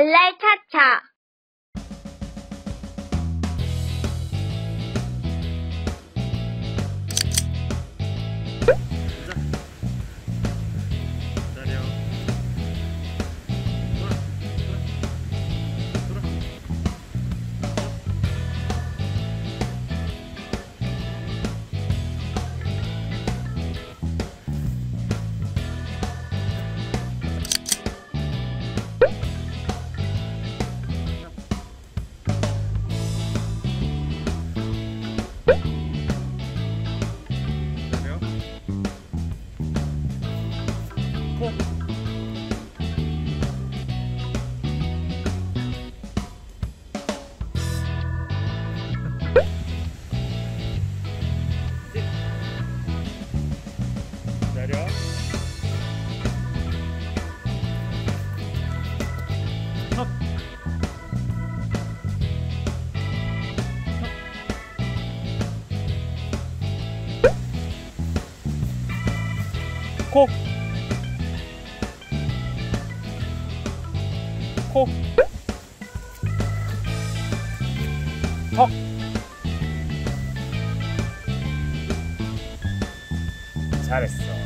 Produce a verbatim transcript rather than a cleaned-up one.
벌레 차차. 코, 코, 턱, 잘했어.